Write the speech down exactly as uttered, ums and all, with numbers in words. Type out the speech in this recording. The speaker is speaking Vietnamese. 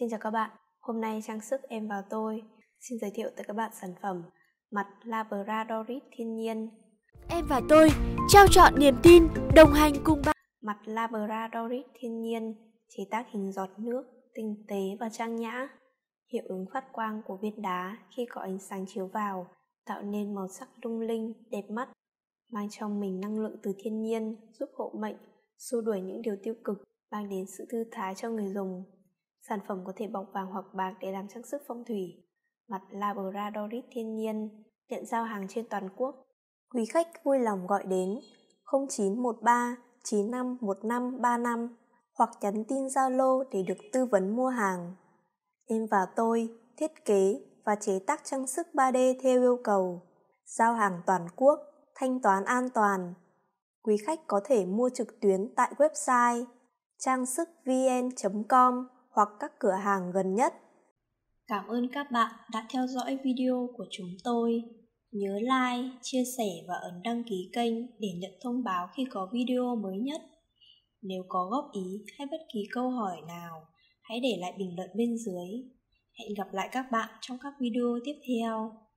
Xin chào các bạn, hôm nay trang sức em vào tôi xin giới thiệu tới các bạn sản phẩm mặt Labradorite thiên nhiên. Em và tôi trao trọn niềm tin, đồng hành cùng bạn. Mặt Labradorite thiên nhiên, chế tác hình giọt nước, tinh tế và trang nhã. Hiệu ứng phát quang của viên đá khi có ánh sáng chiếu vào tạo nên màu sắc lung linh, đẹp mắt, mang trong mình năng lượng từ thiên nhiên, giúp hộ mệnh, xua đuổi những điều tiêu cực, mang đến sự thư thái cho người dùng. Sản phẩm có thể bọc vàng hoặc bạc để làm trang sức phong thủy. Mặt Labradorite thiên nhiên, hiện giao hàng trên toàn quốc. Quý khách vui lòng gọi đến không chín một ba chín năm một năm ba năm hoặc nhắn tin Zalo để được tư vấn mua hàng. Em và tôi thiết kế và chế tác trang sức ba D theo yêu cầu, giao hàng toàn quốc, thanh toán an toàn. Quý khách có thể mua trực tuyến tại website trang sức v n chấm com hoặc các cửa hàng gần nhất. Cảm ơn các bạn đã theo dõi video của chúng tôi. Nhớ like, chia sẻ và ấn đăng ký kênh để nhận thông báo khi có video mới nhất. Nếu có góp ý hay bất kỳ câu hỏi nào, hãy để lại bình luận bên dưới. Hẹn gặp lại các bạn trong các video tiếp theo.